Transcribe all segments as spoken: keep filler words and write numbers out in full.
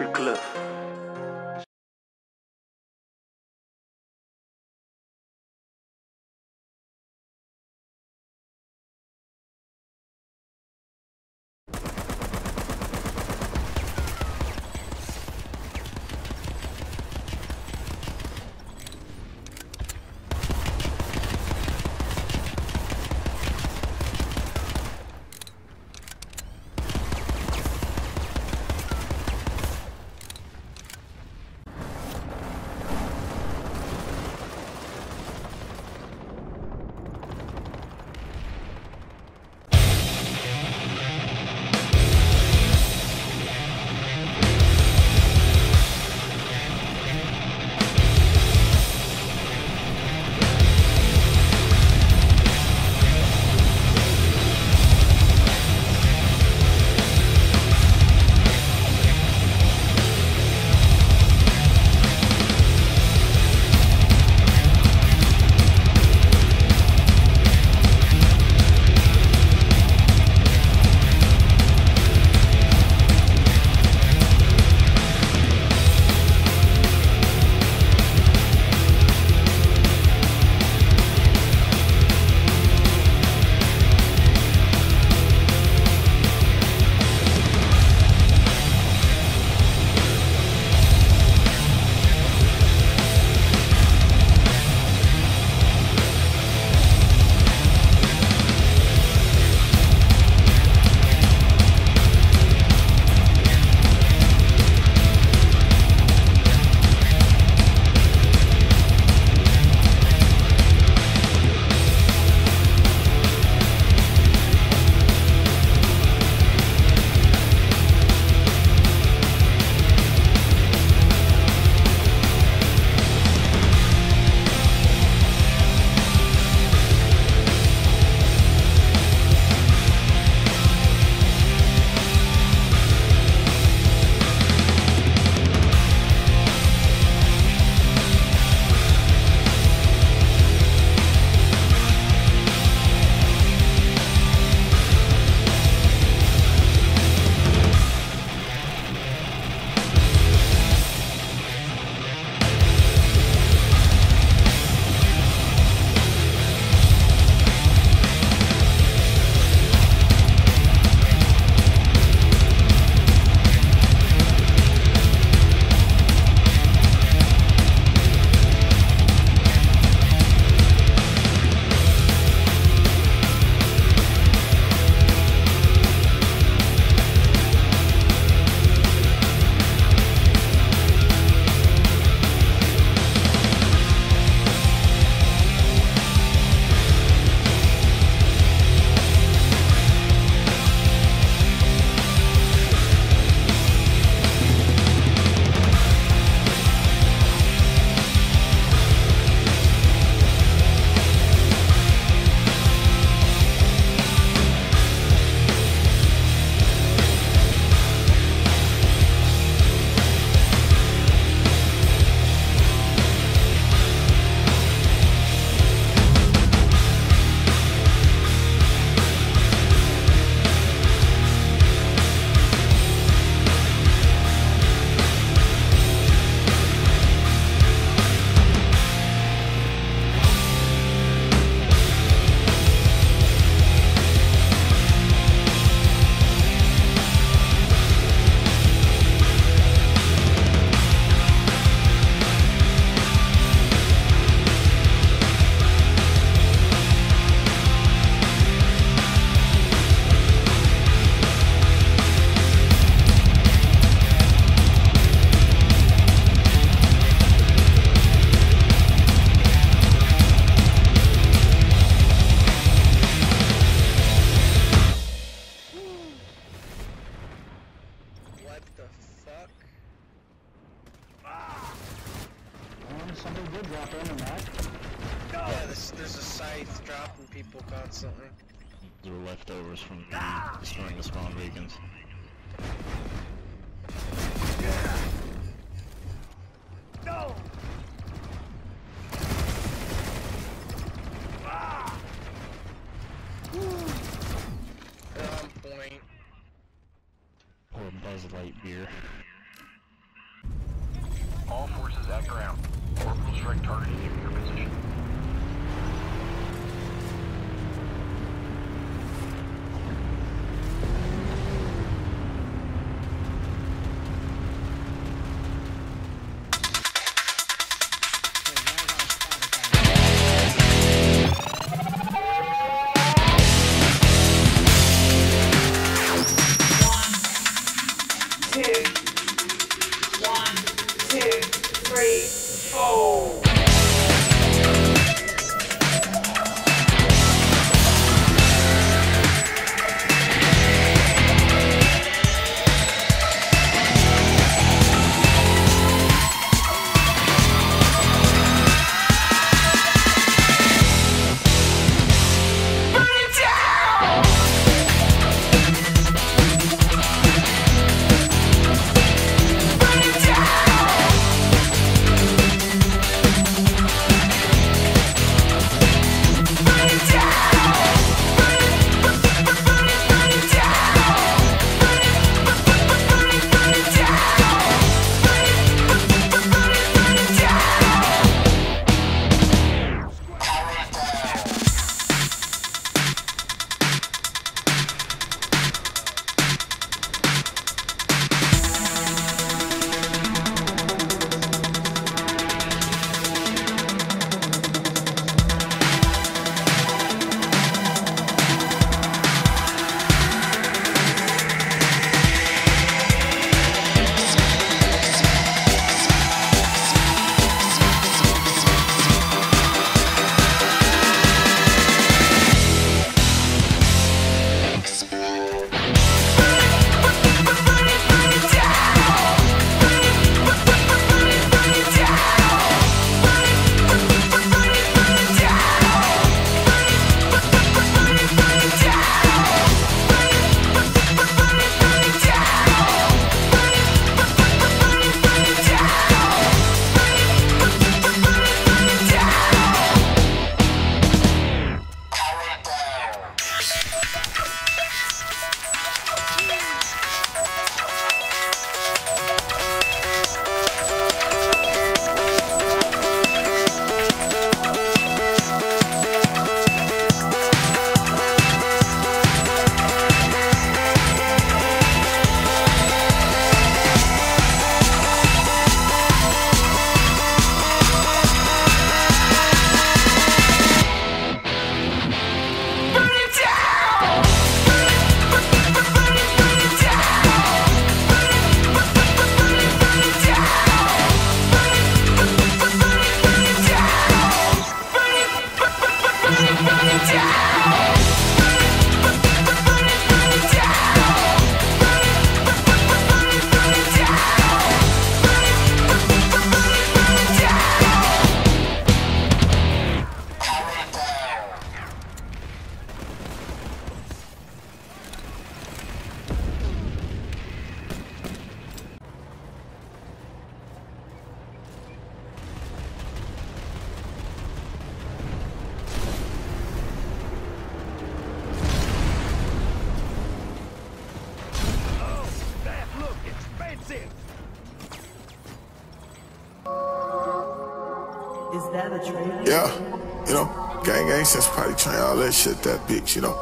Jeffrey Cliff. Light beer. All forces act around. Orbital strike targeting you in your position. Yeah, you know, gang gang since probably train all that shit, that bitch, you know.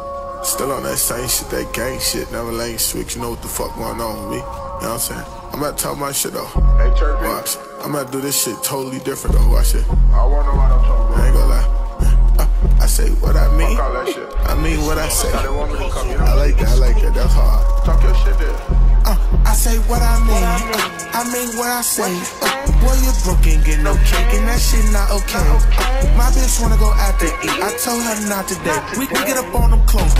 Still on that same shit, that gang shit, never lane switch, you know what the fuck going on with me, you know what I'm saying? I'm about to talk my shit though. Hey, watch, I'm about to do this shit totally different though, watch it. I wonder what I'm talking about. I ain't gonna lie. I, I say what I mean, I mean what I say. I like that, I like that, that's hard. Talk your shit there. Uh, I say what I mean, uh, I mean what I say. Uh, boy, you broke and get no cake, and that shit not okay. Uh, my bitch wanna go out to eat, I told her not today. We can get up on them close,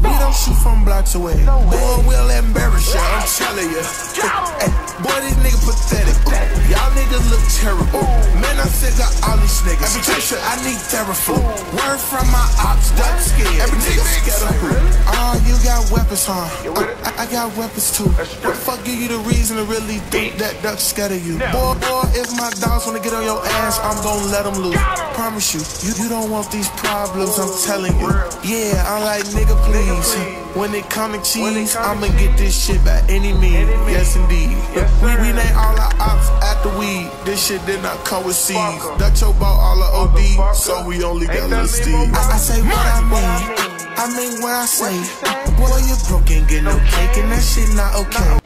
we don't shoot from blocks away. Boy, we'll embarrass you, I'm telling you. Uh, hey, boy, this nigga pathetic. Uh, y'all niggas look terrible. Man, I'm sick of all these niggas. I need therapy. Word from my ops, duck skin. Every nigga scared of who? Oh, you got weapons, huh? Uh, I, I got weapons too. What the fuck give you the reason to really think that ducks scared of you? Boy, boy, if my dogs wanna get on your ass, I'm gon' let them loose. Promise you, you, you don't want these problems, I'm telling you. Yeah, I'm like, nigga, please. When it come to cheese, I'ma get this shit by any means. Yes, indeed. We rename all our ops after weed. This shit did not come with seeds. Dutcho bought all our O D, so we only got little Steve. I, I say what I mean. I mean what I say. Boy, you broke, ain't get no cake, and that shit not okay.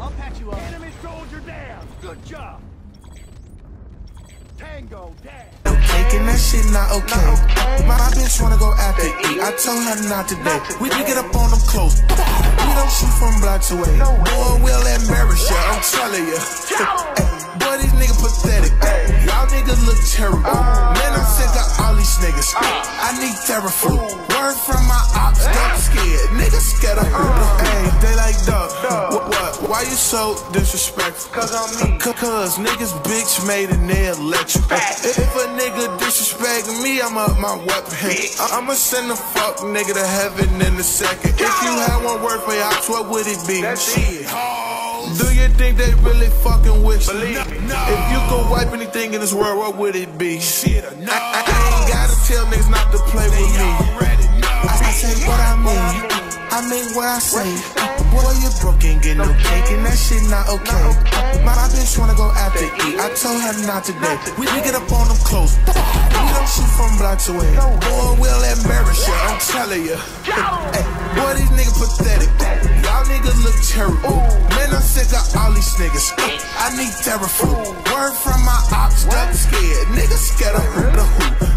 I'll patch you up. Enemy soldier down. Good job. Tango down. No cake and that shit not okay. Not okay. My bitch wanna go after eat. I told her not today. Not today. We can get up on them close. We don't shoot from blocks away. No boy, we'll embarrass ya. I'm telling ya. Hey, boy, these niggas pathetic. Hey. Y'all niggas look terrible. Uh, Man, I'm sick of all these niggas. Uh, I need therapy. Word from my ops. Uh, don't scared. Niggas scared of her. Uh, hey, they like duck. Why you so disrespectful? Cause I'm me. Cause niggas bitch made and they electric. If a nigga disrespect me, I'm up my weapon. I'ma send a fuck nigga to heaven in a second. If you had one word for your ops, what would it be? That shit. Do you think they really fucking wish? Believe me. No. If you could wipe anything in this world, what would it be? Shit, no. I, I ain't gotta tell niggas not to play with me. I, I say what I mean. I mean what I say. Boy, you broke, ain't get no cake, and that shit not okay. My bitch wanna go after eat. I told her not today. We, we get up on them close. We don't shoot from blocks away. Boy, we'll embarrass ya. I'm telling ya. Hey, boy, these niggas pathetic. Y'all niggas look terrible. Man, I'm sick of all these niggas. I need therapy. Word from my ops, duck scared. Niggas scared of who the who.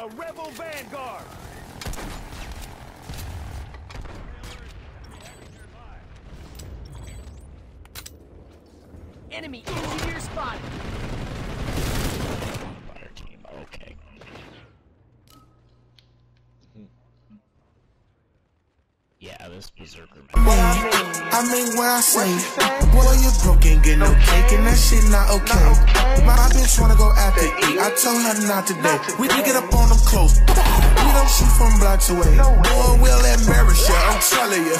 A rebel vanguard. Enemy engineer spotted. Fire team, okay. Yeah, this berserker. I mean what I say. Boy, you broke, ain't get no cake, and that shit not okay. My bitch wanna go after eat. I told her not today. We can get up on them close. We don't shoot from blocks away. Boy, we'll embarrass ya. I'm telling ya.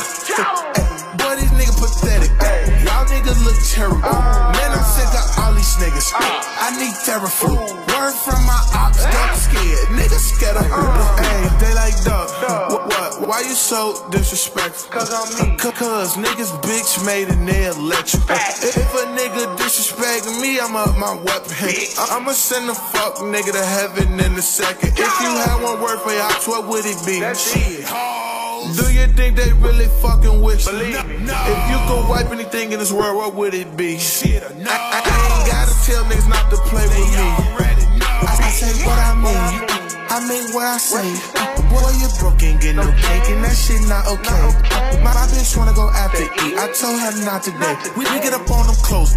Boy, these niggas pathetic. Y'all niggas look terrible. Man, I'm sick of all these niggas. I need therapy. Word from my ops, duck scared. Niggas scared of her. Hey, they like duck. Why you so disrespectful? Cause I'm me. Cause niggas bitch made and they electric. If a nigga disrespect me, I'm up my weapon. I'ma send a fuck nigga to heaven in a second. If you had one word for your ops, what would it be? That shit. Do you think they really fucking wish? Believe me. If you could wipe anything in this world, what would it be? Shit, I, I ain't gotta tell niggas not to play with me. I, I say what I mean. I mean what I say. Boy, you broke, ain't get no cake, and that shit not okay. My bitch wanna go after eat. I told her not today. We can get up on them close.